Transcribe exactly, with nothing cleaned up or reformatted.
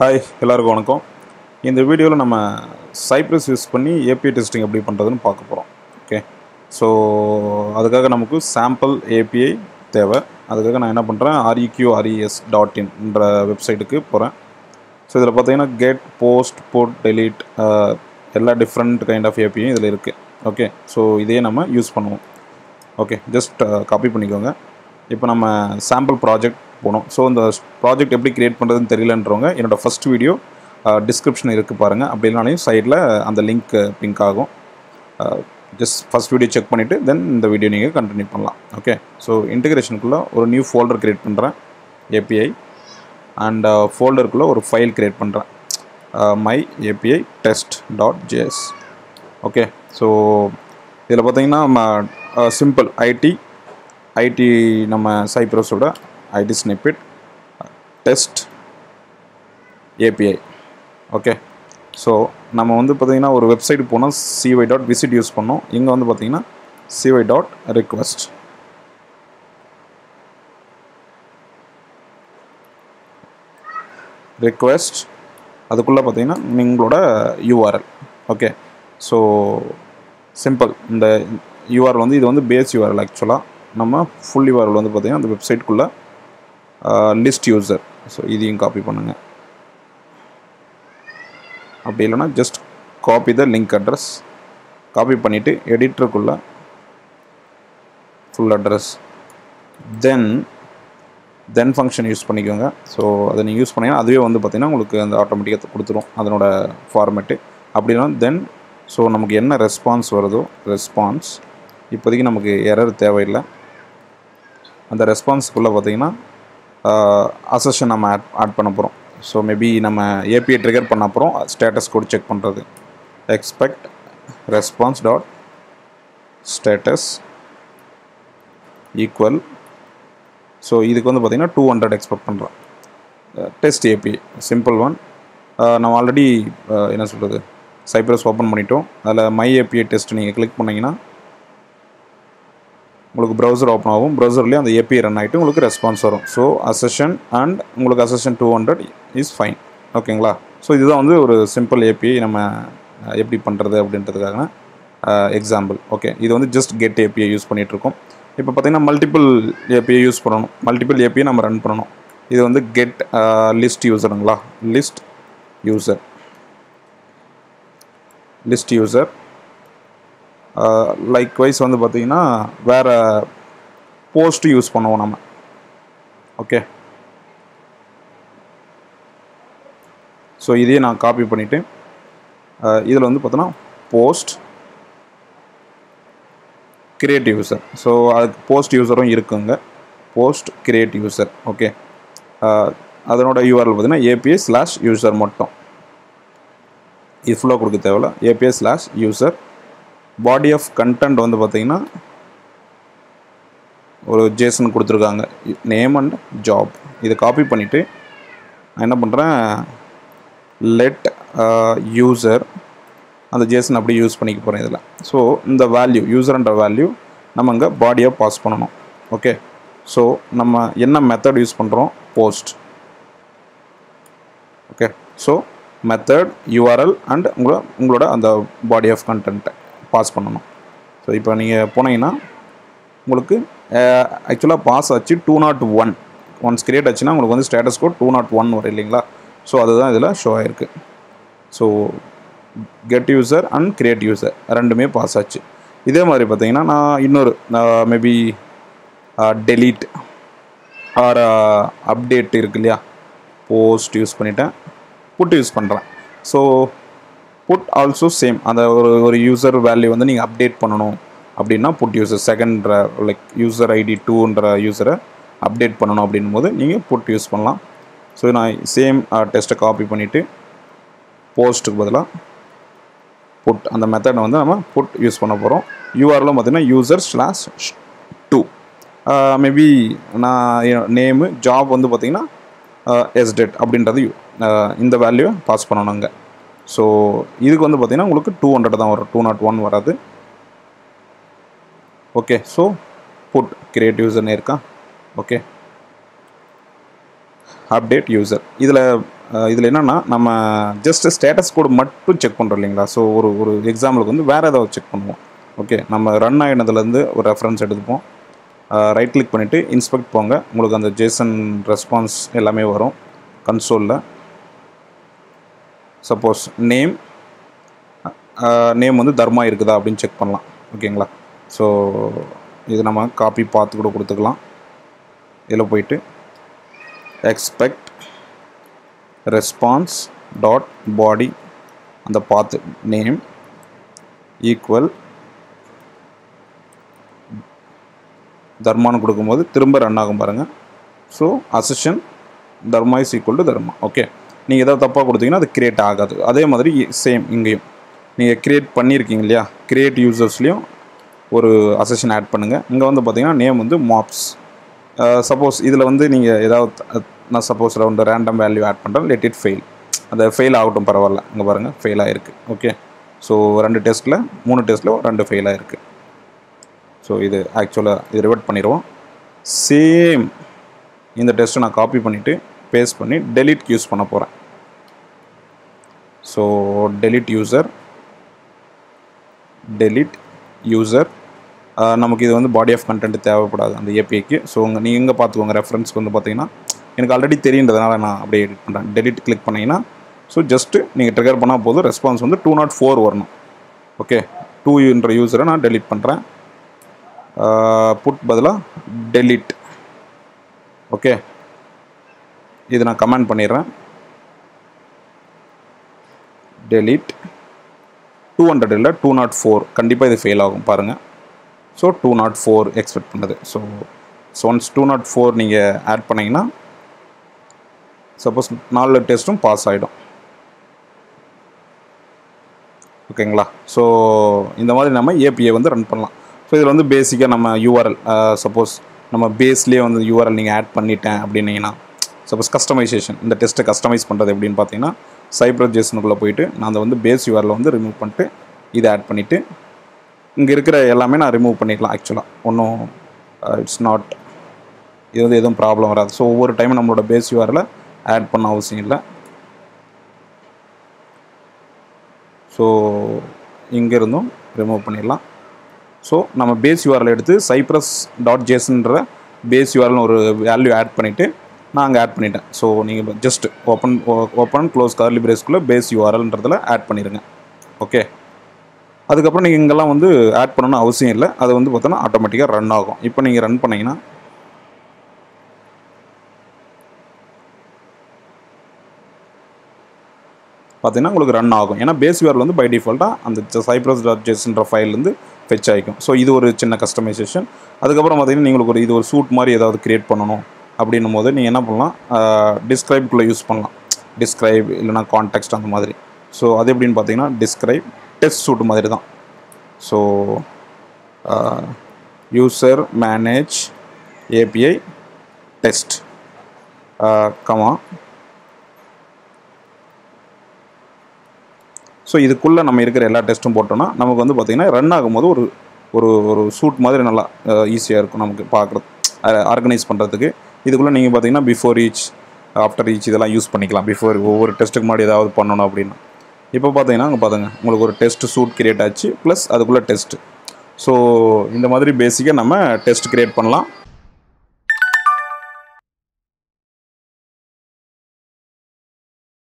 Hi, hello everyone. In this video, we will use Cypress use A P I testing. Okay. So, that's why we sample A P I. That's why we reqres dot in website. So, we will get, post, put, delete, uh, different kind of A P I. Okay. So, we will use this. Okay. Just uh, copy it. Now we have a sample project. So, the project we create in the first video uh, description. If you the side, the link pink. Uh, just first video check it, then the video you continue. Okay. So, integration a new folder create A P I and uh, folder a file create uh, my A P I test dot J S. Okay. So, we have a simple I T. I T nama Cypress oda I T snippet test A P I. Okay. So nama vandu pathina or website pona cy.visit use pannom inga vandu pathina cy.request request adukulla pathina ningaloda U R L. Okay. So simple the U R L vandu idu vandu base U R L actually. Nama full U R L on the website kulla uh, list user. So this copy pannunga. Appadiyana just copy the link address. Copy pannite editor kulla full address. Then then function use pannikonga. So adha neenga use pannina aduve vandu pathina ungalku and automatically kuduthrom adanoda format. Appadiyana then so namakku enna response varudho response. Ippodikku namakku error thevai illa. And the response kulla pathina uh, assertion nama add, add panna porom. So maybe nama A P I trigger panna porom status code check pandrathu expect response dot status equal so idhukku vandu pathina two hundred expect pandra uh, test A P I simple one uh, now already uh, enna solradhu Cypress open panitom adala my A P I test neenga click pannina browser open आऊँ browser ले आंधे A P I run item उनको response आऊँ so accession and उनको accession two hundred is fine okay इंगला so इधर आंधे एक simple A P I नम्मा एप्पी पंटर दे अपडेट तक आगना example okay इधर आंधे just get A P I use पनी टरको ये पता है ना multiple A P I use परानो multiple A P I नम्मा रन परानो इधर आंधे get list user इंगला list user list user Uh, likewise on the pathina where uh, post use pannuvom. Okay. So idhe na copy pannite uh, idhula vandu pathina post create user. So post user um irukunga post create user. Okay. Uh, adanoda U R L pathina A P I slash user mottum. If flow kudukku thevala A P I slash user. Body of content on the pathina or JSON kuduthirukanga name and job. Idu copy pannite enna pandran let uh, user and the JSON appadi use panikku poren idhula. So the value user and the value namanga body of pass pannanom. Okay. So nama enna method use pandrom post. Okay. So method U R L and ungala and the body of content. Pass pannanom. So ipo neenga ponaina ungalku actually pass achi two oh one once create achina ungalku vandu status code two oh one varu illingla so adha idhula show aayirukku so get user and create user rendume pass achi idhe mari pathina na innoru maybe uh, delete or uh, update irukliya post use panniten put use pandran so put also same and the user value and then you update panano update put user second uh, like user I D two and uh, user update panano update mode you put use panla so now same uh, test copy panite post badala put and the method on the put use panaporo U R L user slash two uh, maybe na you know, name job on the patina uh, s date update uh, in the value pass pananga. So, this is two hundred, two oh one varadhu. Okay, so put create user. Okay, update user. This இதில் என்னன்னா நம்ம just status கோடு மட்டும் check பண்ணுறோம் இல்லைங்களா. So ஒரு ஒரு எக்ஸாம்பிளுக்கு வந்து வேறு ஏதாவது செக் பண்ணுவோம். ஓகே, நம்ம ரன் ஆகினதுலேருந்து ஒரு ரெஃபரன்ஸ் எடுத்துப்போம், ரைட் கிளிக் பண்ணிவிட்டு இன்ஸ்பெக்ட் போங்க, உங்களுக்கு அந்த ஜேசன் ரெஸ்பான்ஸ் எல்லாமே வரும் கன்சோலில். சப்போஸ் நேம் நேம் வந்து தர்மா இருக்குதா அப்படின்னு செக் பண்ணலாம். ஓகேங்களா, ஸோ இது நம்ம காப்பி பார்த்து கூட கொடுத்துக்கலாம். இதில் போயிட்டு எக்ஸ்பெக்ட் ரெஸ்பான்ஸ் டாட் பாடி அந்த பாத் நேம் ஈக்குவல் தர்மான்னு கொடுக்கும்போது திரும்ப ரன் ஆகும் பாருங்கள். So assertion Dharma is equal to Dharma. Okay, நீங்கள் ஏதாவது தப்பாக கொடுத்தீங்கன்னா அது கிரியேட் ஆகாது. அதே மாதிரி சேம் இங்கேயும் நீங்கள் கிரியேட் பண்ணியிருக்கீங்க இல்லையா, கிரியேட் யூசர்ஸ்லேயும் ஒரு அசெஷன் ஆட் பண்ணுங்கள். இங்கே வந்து பார்த்தீங்கன்னா நேம் வந்து மாப்ஸ். சப்போஸ் இதில் வந்து நீங்கள் ஏதாவது நான் சப்போஸ் ஒரு ரேண்டம் வேல்யூ ஆட் பண்ணுறேன், லெட் இட் ஃபெயில். அதை ஃபெயில் ஆகட்டும், பரவாயில்ல. இங்கே பாருங்கள் ஃபெயில் ஆகிருக்கு. ஓகே, ஸோ ரெண்டு டெஸ்ட்டில் மூணு டெஸ்ட்டில் ரெண்டு ஃபெயில் ஆகிருக்கு. ஸோ இது ஆக்சுவலாக இது ரிவர்ட் பண்ணிடுவோம். சேம் இந்த டெஸ்ட்டை நான் காப்பி பண்ணிவிட்டு பேஸ்ட் பண்ணி டெலிட் யூஸ் பண்ண போகிறேன். So delete user delete user நமக்கு இது வந்து பாடி ஆஃப் கண்டென்ட் தேவைப்படாது அந்த ஏபிஐக்கு. ஸோ உங்கள் நீங்கள் எங்கே பார்த்துக்கோங்க ரெஃபரன்ஸ்க்கு வந்து பார்த்தீங்கன்னா எனக்கு ஆல்ரெடி தெரியுன்றதுனால நான் அப்படியே எடிட் பண்ணுறேன். டெலிட் கிளிக் பண்ணிங்கன்னா ஸோ ஜஸ்ட்டு நீங்கள் ட்ரிகர் பண்ணால் போதும், ரெஸ்பான்ஸ் வந்து டூ நாட் ஃபோர் வரணும். ஓகே, டூ என்ற யூஸரை நான் டெலிட் பண்ணுறேன். புட் பதிலாக டெலிட். ஓகே, இது நான் கமெண்ட் பண்ணிடுறேன். டெலிட் டூ ஹண்ட்ரட் இல்லை டூ நாட் ஃபோர் கண்டிப்பாக இது ஃபெயில் ஆகும் பாருங்கள். So two not four expect பண்ணுது. So so once two not four நீங்கள் ஆட் பண்ணிங்கன்னா சப்போஸ் நாலு டெஸ்ட்டும் பாஸ் ஆகிடும். ஓகேங்களா, ஸோ இந்த மாதிரி நம்ம ஏபிஐ வந்து ரன் பண்ணலாம். ஸோ இதில் வந்து பேசிக்காக நம்ம யூஆர்எல் சப்போஸ் நம்ம பேஸ்லேயே வந்து யூஆர்எல் நீங்கள் ஆட் பண்ணிட்டேன் அப்படின்னீங்கன்னா சப்போஸ் கஸ்டமைசேஷன் இந்த டெஸ்ட்டை கஸ்டமைஸ் பண்ணுறது எப்படின்னு பார்த்தீங்கன்னா சைப்ரஸ் ஜேசனுக்குள்ளே போயிட்டு நான் அதை வந்து பேஸ் யூஆரில் வந்து ரிமூவ் பண்ணிட்டு இதை ஆட் பண்ணிவிட்டு இங்கே இருக்கிற எல்லாமே நான் ரிமூவ் பண்ணிக்கலாம். ஆக்சுவலாக ஒன்றும் இட்ஸ் நாட் இது வந்து எதுவும் ப்ராப்ளம் வராது. ஸோ ஒவ்வொரு டைமும் நம்மளோட பேஸ் யூஆரில் ஆட் பண்ண அவசியம் இல்லை. ஸோ இங்கேருந்தும் ரிமூவ் பண்ணிடலாம். ஸோ நம்ம பேஸ் யூஆரில் எடுத்து சைப்ரஸ் டாட் ஜேசன்ற பேஸ் யூஆர்னு ஒரு வேல்யூ ஆட் பண்ணிவிட்டு நான் அங்கே ஆட் பண்ணிட்டேன். ஸோ நீங்கள் just open open close curly பிரேஸ்க்குள்ளே பேஸ் யூஆர்எல்ன்றதில் ஆட் பண்ணிடுங்க. ஓகே, அதுக்கப்புறம் நீங்கள் இங்கெல்லாம் வந்து ஆட் பண்ணணும்னு அவசியம் இல்லை. அது வந்து பார்த்தோன்னா ஆட்டோமேட்டிக்காக ரன் ஆகும். இப்போ நீங்கள் ரன் பண்ணிங்கன்னா பார்த்தீங்கன்னா உங்களுக்கு ரன் ஆகும். ஏன்னா பேஸ் யூஆரில் வந்து பை டிஃபால்ட்டாக அந்த சைப்ரஸ் டாட் ஜேசன்ற ஃபைல்லேருந்து ஃபெச் ஆகிக்கும். ஸோ இது ஒரு சின்ன கஸ்டமைசேஷன். அதுக்கப்புறம் பார்த்தீங்கன்னா நீங்களுக்கு ஒரு இது ஒரு சூட் மாதிரி ஏதாவது க்ரியேட் பண்ணணும் அப்படின்னும் போது நீங்கள் என்ன பண்ணலாம், டிஸ்கிரைப்குள்ளே யூஸ் பண்ணலாம். டிஸ்கிரைப் இல்லைனா கான்டெக்ஸ்ட் அந்த மாதிரி. ஸோ அது எப்படின்னு பார்த்தீங்கன்னா டிஸ்கிரைப் டெஸ்ட் சூட் மாதிரி தான். So user manage API test comma. So இதுக்குள்ளே நம்ம இருக்கிற எல்லா டெஸ்ட்டும் போட்டோம்னா நமக்கு வந்து பார்த்திங்கன்னா ரன் ஆகும்போது ஒரு ஒரு ஒரு சூட் மாதிரி நல்லா ஈஸியாக இருக்கும் நமக்கு பார்க்குறது, ஆர்கனைஸ் பண்ணுறதுக்கு. இதுக்குள்ளே நீங்கள் பார்த்தீங்கன்னா பிஃபோர் ஈச் ஆஃப்டர் ஈச் இதெல்லாம் யூஸ் பண்ணிக்கலாம். பிஃபோர் ஒவ்வொரு டெஸ்ட்டுக்கு முன்னாடி ஏதாவது பண்ணணும் அப்படின்னா இப்போ பார்த்தீங்கன்னா அங்கே பார்த்துங்க உங்களுக்கு ஒரு டெஸ்ட் சூட் கிரியேட் ஆச்சு, ப்ளஸ் அதுக்குள்ளே டெஸ்ட்டு. ஸோ இந்த மாதிரி பேசிக்காக நம்ம டெஸ்ட் கிரியேட் பண்ணலாம்.